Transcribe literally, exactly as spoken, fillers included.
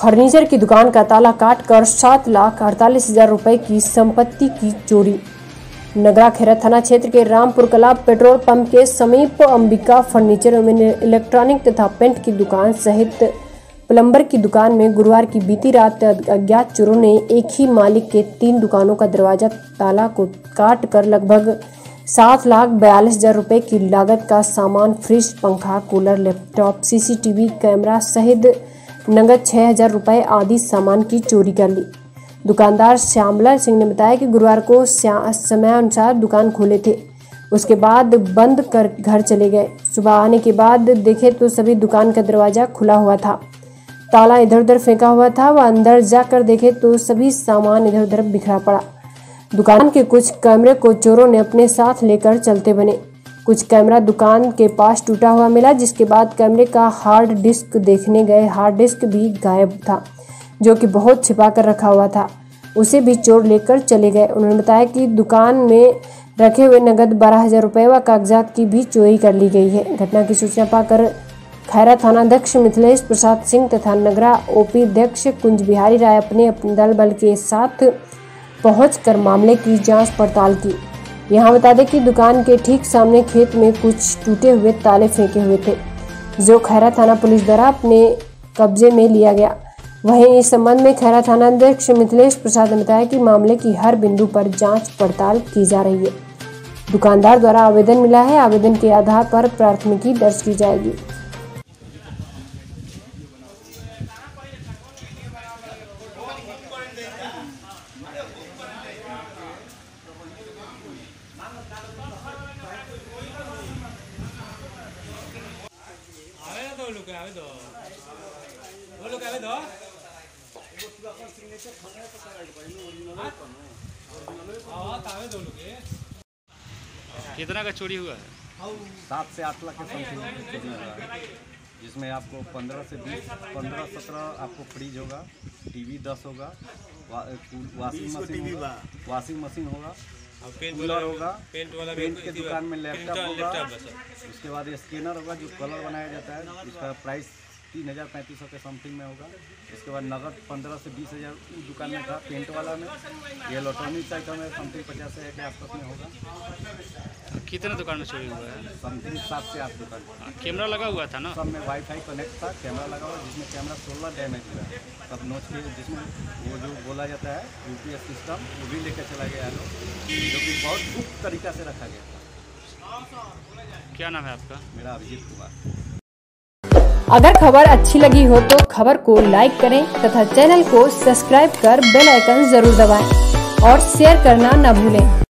Furniture की दुकान का ताला काटकर सात लाख अड़तालीस हजार रूपए की संपत्ति की चोरी। नगरा खेरा थाना क्षेत्र के रामपुरकला पेट्रोल पंप के समीप अंबिका फर्नीचर में इलेक्ट्रॉनिक तथा पेंट की दुकान सहित प्लम्बर की दुकान में गुरुवार की बीती रात अज्ञात चोरों ने एक ही मालिक के तीन दुकानों का दरवाजा ताला को काट कर लगभग सात लाख बयालीस हजार रुपये की लागत का सामान, फ्रिज, पंखा, कूलर, लैपटॉप, सीसीटीवी कैमरा सहित नगद छः हजार रुपये आदि सामान की चोरी कर ली। दुकानदार श्यामलाल सिंह ने बताया कि गुरुवार को समयानुसार दुकान खोले थे, उसके बाद बंद कर घर चले गए। सुबह आने के बाद देखे तो सभी दुकान का दरवाजा खुला हुआ था, ताला इधर उधर फेंका हुआ था। वह अंदर जाकर देखे तो सभी सामान इधर उधर बिखरा पड़ा। दुकान के कुछ कैमरे को चोरों ने अपने साथ लेकर चलते बने। कुछ कैमरा दुकान के पास टूटा हुआ मिला, जिसके बाद कैमरे का हार्ड डिस्क देखने गए। हार्ड डिस्क भी गायब था, जो कि बहुत छिपा कर रखा हुआ था। उसे भी चोर लेकर चले गए। उन्होंने बताया कि दुकान में रखे हुए नगद बारह हजार रुपये व कागजात की भी चोरी कर ली गई है। घटना की सूचना पाकर खैरा थानाध्यक्ष मिथिलेश प्रसाद सिंह तथा नगरा ओपी अध्यक्ष कुंज बिहारी राय अपने अपने दल बल के साथ पहुंचकर मामले की जांच पड़ताल की। यहाँ बता दें कि दुकान के ठीक सामने खेत में कुछ टूटे हुए ताले फेंके हुए थे, जो खैरा थाना पुलिस द्वारा अपने कब्जे में लिया गया। वहीं इस संबंध में खैरा थानाध्यक्ष मिथिलेश प्रसाद ने बताया कि मामले की हर बिंदु पर जांच पड़ताल की जा रही है। दुकानदार द्वारा आवेदन मिला है, आवेदन के आधार पर प्राथमिकी दर्ज की जाएगी। कितना का चोरी हुआ है? सात से आठ लाख के समथिंग चोरी हुआ है, जिसमें आपको पंद्रह से बीस पंद्रह सत्रह आपको फ्रिज होगा, टीवी दस होगा, वाशिंग मशीन वाशिंग मशीन होगा, कूलर होगा, पेंट वाला पेंट के दुकान में लैपटॉप होगा, उसके बाद स्कैनर होगा जो कलर बनाया जाता है, उसका प्राइस तीन हज़ार पैंतीस सौ के समथिंग में होगा। इसके बाद नगद पंद्रह से बीस हज़ार उस दुकान में था, पेंट वाला में। ये इलेक्ट्रॉनिक आइटम है, समथिंग पचास हज़ार के आसपास में होगा। कितना दुकान में चोरी हुआ है? समथिंग सात से आठ दुकान। कैमरा लगा हुआ था ना? सब में वाईफाई कनेक्ट था, कैमरा लगा हुआ, जिसमें कैमरा सोलह डैमेज हुआ है। सब नोच के जिसमें वो जो बोला जाता है यूपीएस सिस्टम, वो भी लेकर चला गया है, जो कि बहुत गुप्त तरीका से रखा गया था। क्या नाम है आपका? मेरा अभिजीत कुमार। अगर खबर अच्छी लगी हो तो खबर को लाइक करें तथा चैनल को सब्सक्राइब कर बेल आइकन जरूर दबाएं और शेयर करना न भूलें।